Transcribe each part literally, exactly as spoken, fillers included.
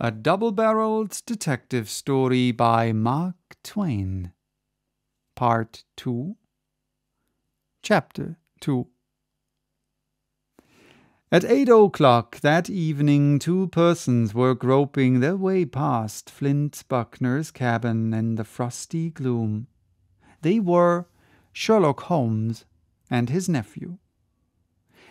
A Double-Barreled Detective Story by Mark Twain. Part two. Chapter two. At eight o'clock that evening two persons were groping their way past Flint Buckner's cabin in the frosty gloom. They were Sherlock Holmes and his nephew.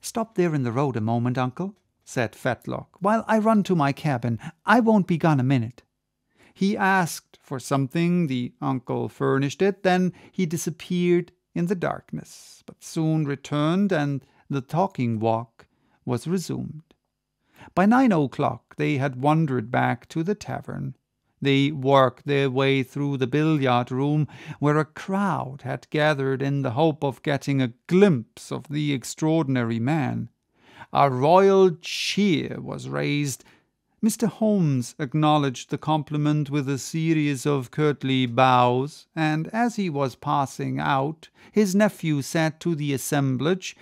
"Stop there in the road a moment, uncle," said Fetlock, "while I run to my cabin. I won't be gone a minute." He asked for something, the uncle furnished it, then he disappeared in the darkness, but soon returned, and the talking walk was resumed. By nine o'clock they had wandered back to the tavern. They worked their way through the billiard room, where a crowd had gathered in the hope of getting a glimpse of the extraordinary man. A royal cheer was raised. Mister Holmes acknowledged the compliment with a series of courtly bows, and as he was passing out, his nephew said to the assemblage,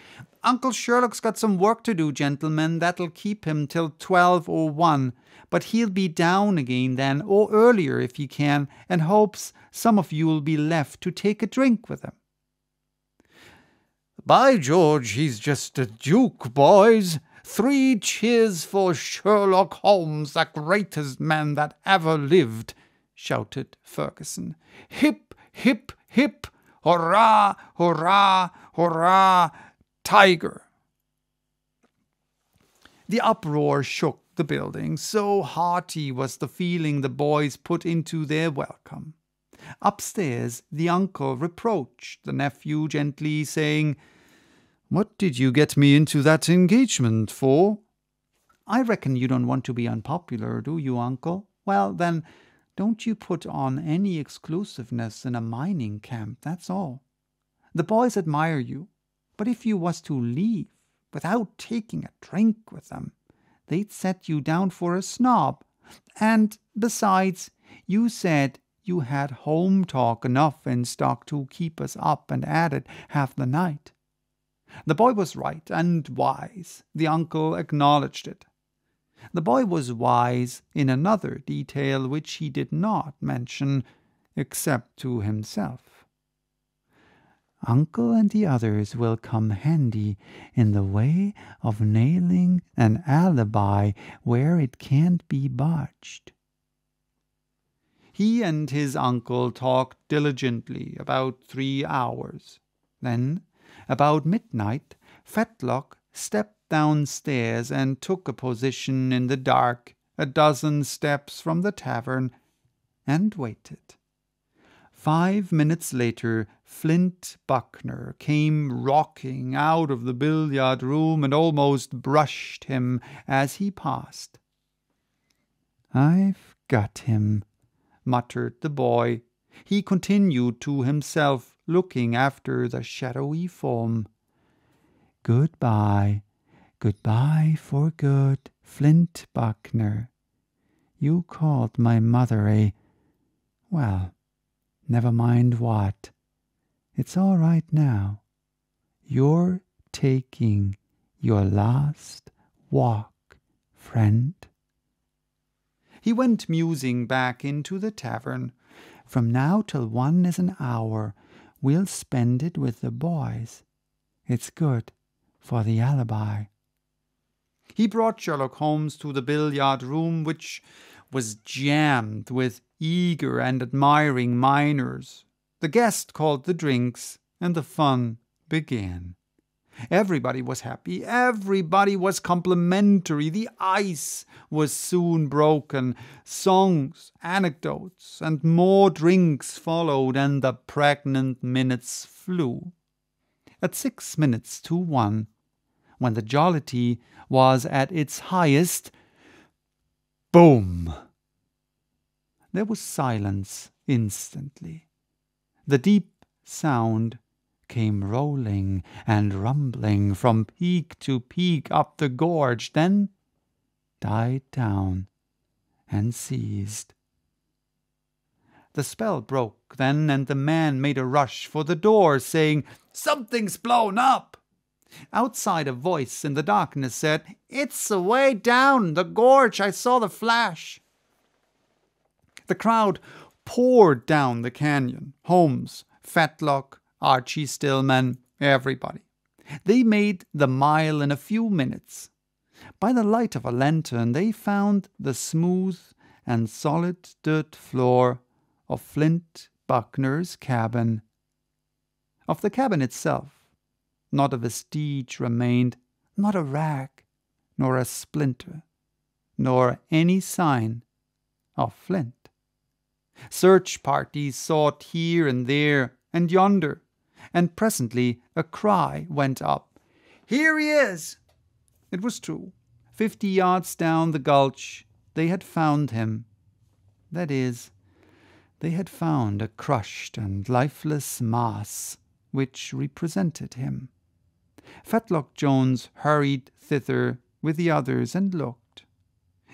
"Uncle Sherlock's got some work to do, gentlemen. That'll keep him till twelve or one, but he'll be down again then, or earlier if he can, and hopes some of you'll be left to take a drink with him." "By George, he's just a duke, boys. Three cheers for Sherlock Holmes, the greatest man that ever lived," shouted Ferguson. "Hip, hip, hip, hurrah, hurrah, hurrah, tiger!" The uproar shook the building, so hearty was the feeling the boys put into their welcome. Upstairs the uncle reproached the nephew gently, saying, "What did you get me into that engagement for?" "I reckon you don't want to be unpopular, do you, uncle? Well, then, don't you put on any exclusiveness in a mining camp, that's all. The boys admire you, but if you was to leave without taking a drink with them, they'd set you down for a snob. And besides, you said you had home talk enough in stock to keep us up and at it half the night." The boy was right and wise. The uncle acknowledged it. The boy was wise in another detail which he did not mention, except to himself. "Uncle and the others will come handy in the way of nailing an alibi where it can't be botched." He and his uncle talked diligently about three hours. Then, about midnight, Fetlock stepped downstairs and took a position in the dark, a dozen steps from the tavern, and waited. Five minutes later, Flint Buckner came rocking out of the billiard room and almost brushed him as he passed. "I've got him," muttered the boy. He continued to himself, looking after the shadowy form. "Goodbye, goodbye for good, Flint Buckner. You called my mother a... well, never mind what. It's all right now. You're taking your last walk, friend." He went musing back into the tavern. "From now till one is an hour. We'll spend it with the boys. It's good for the alibi." He brought Sherlock Holmes to the billiard room, which was jammed with eager and admiring miners. The guest called the drinks, and the fun began. Everybody was happy. Everybody was complimentary. The ice was soon broken. Songs, anecdotes, and more drinks followed, and the pregnant minutes flew. At six minutes to one, when the jollity was at its highest, boom! There was silence instantly. The deep sound came rolling and rumbling from peak to peak up the gorge, then died down and ceased. The spell broke then, and the man made a rush for the door, saying, "Something's blown up!" Outside a voice in the darkness said, "It's away down the gorge. I saw the flash." The crowd poured down the canyon. Holmes, Fetlock, Archie Stillman, everybody. They made the mile in a few minutes. By the light of a lantern, they found the smooth and solid dirt floor of Flint Buckner's cabin. Of the cabin itself, not a vestige remained, not a rag, nor a splinter, nor any sign of Flint. Search parties sought here and there and yonder, and presently a cry went up. "Here he is!" It was true. Fifty yards down the gulch, they had found him. That is, they had found a crushed and lifeless mass which represented him. Fetlock Jones hurried thither with the others and looked.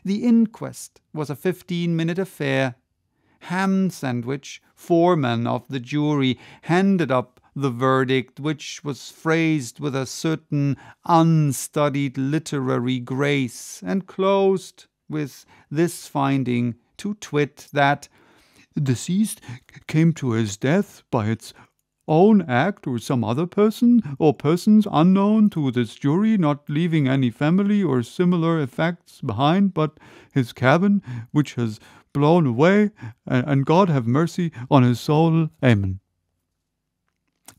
The inquest was a fifteen-minute affair. Ham Sandwich, foreman of the jury, handed up the verdict, which was phrased with a certain unstudied literary grace, and closed with this finding, to twit, that the deceased came to his death by its own act or some other person or persons unknown to this jury, not leaving any family or similar effects behind but his cabin, which has blown away, and God have mercy on his soul. Amen.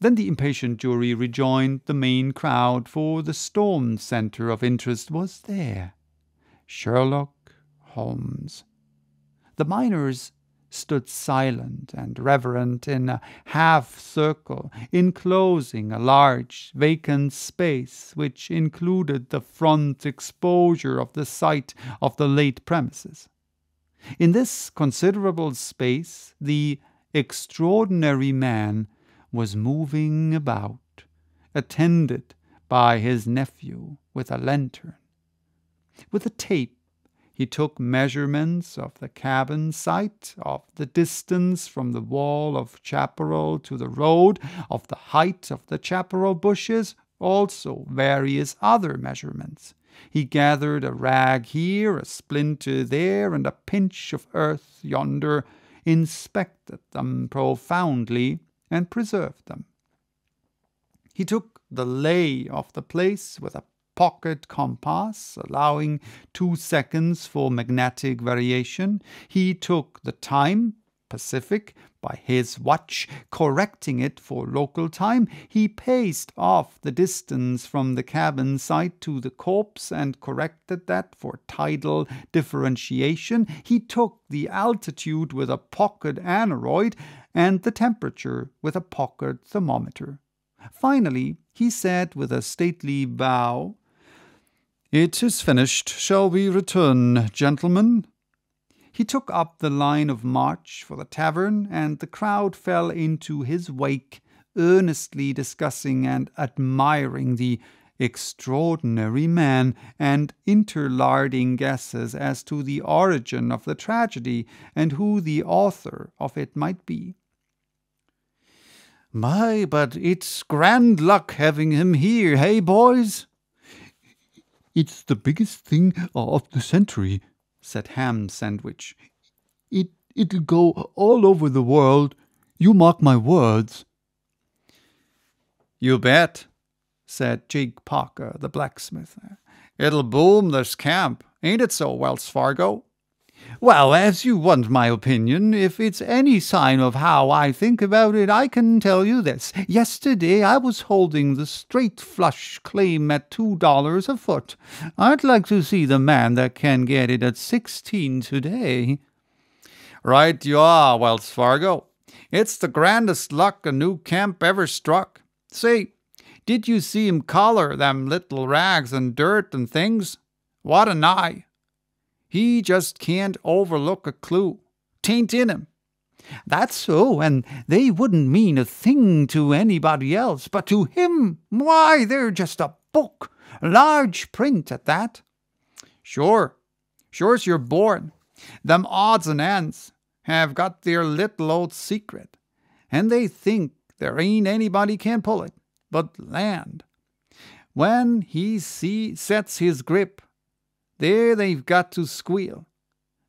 Then the impatient jury rejoined the main crowd, for the storm centre of interest was there. Sherlock Holmes. The miners stood silent and reverent in a half-circle, enclosing a large vacant space which included the front exposure of the site of the late premises. In this considerable space the extraordinary man was moving about, attended by his nephew with a lantern. With a tape he took measurements of the cabin site, of the distance from the wall of chaparral to the road, of the height of the chaparral bushes, also various other measurements. He gathered a rag here, a splinter there, and a pinch of earth yonder, inspected them profoundly, and preserved them. He took the lay of the place with a pocket compass, allowing two seconds for magnetic variation. He took the time, Pacific, by his watch, correcting it for local time. He paced off the distance from the cabin site to the corpse and corrected that for tidal differentiation. He took the altitude with a pocket aneroid and the temperature with a pocket thermometer. Finally, he said with a stately bow, "It is finished. Shall we return, gentlemen?" He took up the line of march for the tavern, and the crowd fell into his wake, earnestly discussing and admiring the extraordinary man, and interlarding guesses as to the origin of the tragedy and who the author of it might be. "My, but it's grand luck having him here, hey, boys?" "It's the biggest thing of the century," said Ham Sandwich. It, it'll go all over the world. You mark my words." "You bet," said Jake Parker, the blacksmith. "It'll boom this camp. Ain't it so, Wells Fargo?" "Well, as you want my opinion, if it's any sign of how I think about it, I can tell you this. Yesterday I was holding the straight flush claim at two dollars a foot. I'd like to see the man that can get it at sixteen today." "Right you are, Wells Fargo. It's the grandest luck a new camp ever struck. Say, did you see him collar them little rags and dirt and things? What an eye! He just can't overlook a clue. Tain't in him." "That's so, and they wouldn't mean a thing to anybody else, but to him, why, they're just a book. Large print at that." "Sure, sure's you're born. Them odds and ends have got their little old secret, and they think there ain't anybody can pull it. But land, when he see, sets his grip, there they've got to squeal,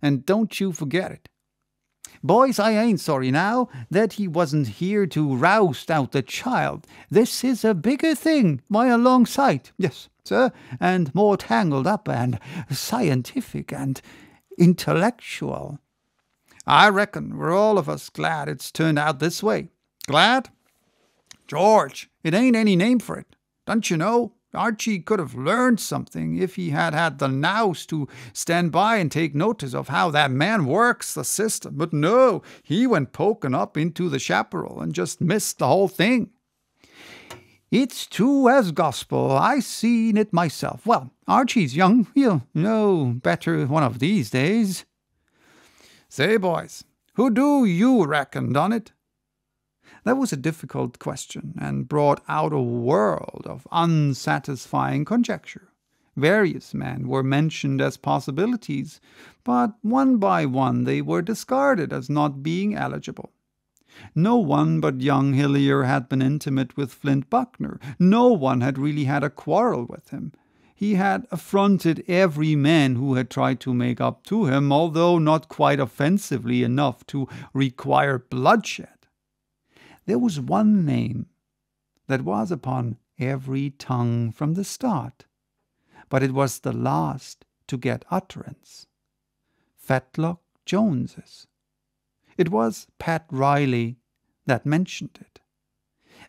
and don't you forget it. Boys, I ain't sorry now that he wasn't here to roust out the child. This is a bigger thing, by a long sight, yes, sir, and more tangled up and scientific and intellectual. I reckon we're all of us glad it's turned out this way. Glad? George, it ain't any name for it. Don't you know? Archie could have learned something if he had had the nous to stand by and take notice of how that man works the system. But no, he went poking up into the chaparral and just missed the whole thing. It's true as gospel. I seen it myself. Well, Archie's young. He'll know better one of these days. Say, boys, who do you reckon done it? That was a difficult question and brought out a world of unsatisfying conjecture. Various men were mentioned as possibilities, but one by one they were discarded as not being eligible. No one but young Hillier had been intimate with Flint Buckner. No one had really had a quarrel with him. He had affronted every man who had tried to make up to him, although not quite offensively enough to require bloodshed. There was one name that was upon every tongue from the start, but it was the last to get utterance. Fetlock Jones's. It was Pat Riley that mentioned it.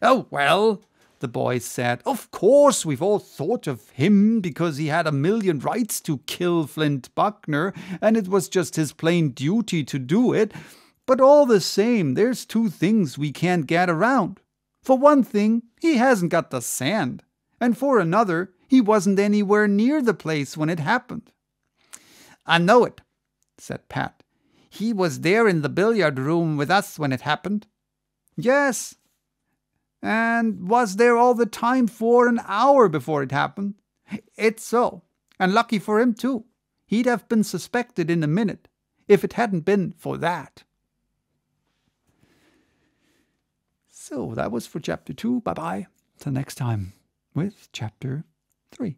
"Oh, well," the boys said, "of course we've all thought of him because he had a million rights to kill Flint Buckner, and it was just his plain duty to do it. But all the same, there's two things we can't get around. For one thing, he hasn't got the sand. And for another, he wasn't anywhere near the place when it happened." "I know it," said Pat. "He was there in the billiard room with us when it happened." "Yes. And was there all the time for an hour before it happened." "It's so. And lucky for him, too. He'd have been suspected in a minute, if it hadn't been for that." So that was for chapter two. Bye-bye. Till next time with chapter three.